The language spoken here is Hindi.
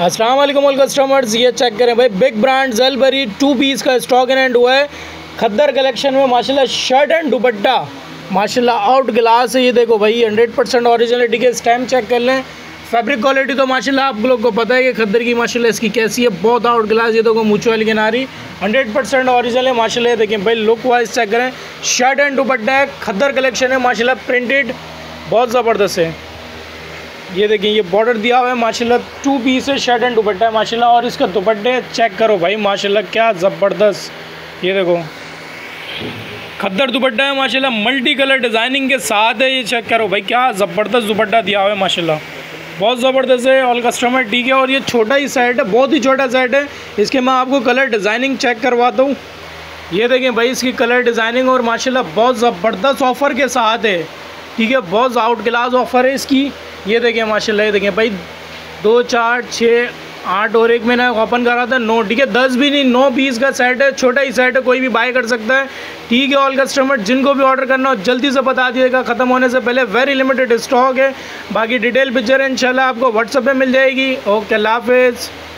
अस्सलाम वालेकुम ऑल कस्टमर्स, ये चेक करें भाई, बिग ब्रांड ज़ेलबरी 2 पीस का स्टॉक इन हैंड हुआ है खद्दर कलेक्शन में। माशाल्लाह शर्ट एंड दुपट्टा माशाल्लाह आउट ग्लास है। ये देखो भाई 100% ओरिजिनलिटी के स्टैम्प चेक कर लें। फैब्रिक क्वालिटी तो माशाल्लाह आप लोग को पता है कि खद्दर की माशाल्लाह इसकी कैसी है, बहुत आउट ग्लास। ये देखो मूछों वाली किनारी 100% ओरिजिनल है माशाल्लाह। देखिए भाई लुक वाइज चेक करें, शर्ट एंड दुपट्टा है, खद्दर कलेक्शन है माशाल्लाह, प्रिंटेड बहुत ज़बरदस्त है। ये देखिए ये बॉर्डर दिया हुआ है माशाल्लाह, 2 पीस है, शर्ट एंड दुपट्टा है माशाल्लाह। और इसका दुपट्टे चेक करो भाई माशाल्लाह क्या ज़बरदस्त, ये देखो खद्दर दुपट्टा है माशाल्लाह, मल्टी कलर डिज़ाइनिंग के साथ है। ये चेक करो भाई क्या ज़बरदस्त दुपट्टा दिया हुआ है माशाल्लाह, बहुत ज़बरदस्त है ऑल कस्टमर, ठीक है। और ये छोटा ही सेट है, बहुत ही छोटा सेट है। इसके मैं आपको कलर डिज़ाइनिंग चेक करवाता हूँ। ये देखें भाई इसकी कलर डिज़ाइनिंग और माशाल्लाह बहुत ज़बरदस्त ऑफ़र के साथ है, ठीक है, बहुत आउट क्लास ऑफ़र है इसकी। ये देखें माशाल्लाह, ये देखें भाई 2, 4, 6, 8 और एक मैंने ओपन करा था 9, ठीक है, 10 भी नहीं, 9 पीस का सेट है, छोटा ही सेट है, कोई भी बाय कर सकता है, ठीक है। ऑल कस्टमर जिनको भी ऑर्डर करना हो जल्दी से बता दीजिएगा, ख़त्म होने से पहले, वेरी लिमिटेड स्टॉक है। बाकी डिटेल पिक्चर इंशाल्लाह आपको व्हाट्सएप पे मिल जाएगी। ओके, अल्लाह हाफिज़।